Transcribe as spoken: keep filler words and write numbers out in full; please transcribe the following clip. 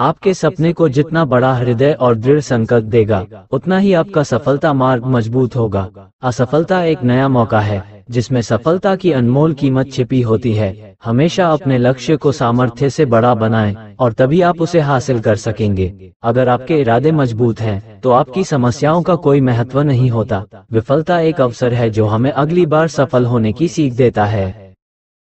आपके सपने को जितना बड़ा हृदय और दृढ़ संकल्प देगा, उतना ही आपका सफलता मार्ग मजबूत होगा। असफलता एक नया मौका है जिसमें सफलता की अनमोल कीमत छिपी होती है। हमेशा अपने लक्ष्य को सामर्थ्य से बड़ा बनाएं और तभी आप उसे हासिल कर सकेंगे। अगर आपके इरादे मजबूत हैं, तो आपकी समस्याओं का कोई महत्व नहीं होता। विफलता एक अवसर है जो हमें अगली बार सफल होने की सीख देता है।